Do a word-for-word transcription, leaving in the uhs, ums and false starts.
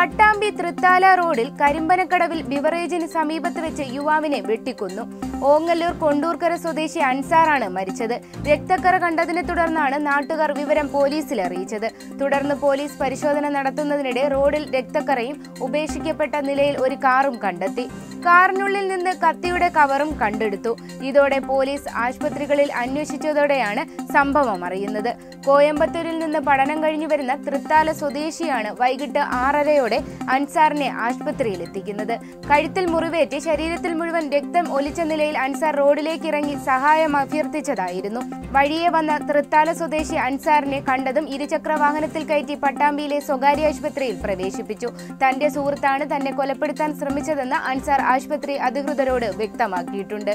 പട്ടാമ്പി തൃത്താല റോഡിൽ കരിമ്പനക്കടവിൽ ബിവറേജിന് സമീപത്ത് വെച്ച് യുവാവിനെ വെട്ടിക്കൊന്നു. ഓങ്ങല്ലൂർ കൊണ്ടൂർക്കര സ്വദേശി അൻസാറാണ് മരിച്ചത്. രക്തക്കറ കണ്ടതിനെ തുടർന്നാണ് നാട്ടുകാർ വിവരം പോലീസിൽ അറിയിച്ചത്. തുടർന്ന് പോലീസ് പരിശോധന നടത്തുന്നതിനിടെ റോഡിൽ രക്തക്കറയും ഉപേക്ഷിക്കപ്പെട്ട നിലയിൽ ഒരു കാറും കണ്ടെത്തി. കാറിനുള്ളിൽ നിന്ന് കത്തിയുടെ കവറും കണ്ടെടുത്തു. ഇതോടെ പോലീസ് ആശുപത്രികളിൽ അന്വേഷിച്ചതോടെയാണ് സംഭവം അറിയുന്നത്. കോയമ്പത്തൂരിൽ നിന്ന് പഠനം കഴിഞ്ഞു വരുന്ന തൃത്താല സ്വദേശിയാണ് വൈകിട്ട് ആറരയോടെ അൻസാറിനെ ആശുപത്രിയിൽ എത്തിക്കുന്നത്. കഴുത്തിൽ മുറിവേറ്റ് ശരീരത്തിൽ മുഴുവൻ രക്തം ഒലിച്ച നിലയിൽ അൻസാർ റോഡിലേക്ക് ഇറങ്ങി സഹായം അഭ്യർത്ഥിച്ചതായിരുന്നു. വഴിയെ വന്ന തൃത്താല സ്വദേശി അൻസാറിനെ കണ്ടതും ഇരുചക്ര വാഹനത്തിൽ കയറ്റി പട്ടാമ്പിയിലെ സ്വകാര്യ ആശുപത്രിയിൽ പ്രവേശിപ്പിച്ചു. തന്റെ സുഹൃത്താണ് തന്നെ കൊലപ്പെടുത്താൻ ശ്രമിച്ചതെന്ന് അൻസാർ ആശുപത്രി അധികൃതരോട് വ്യക്തമാക്കിയിട്ടുണ്ട്.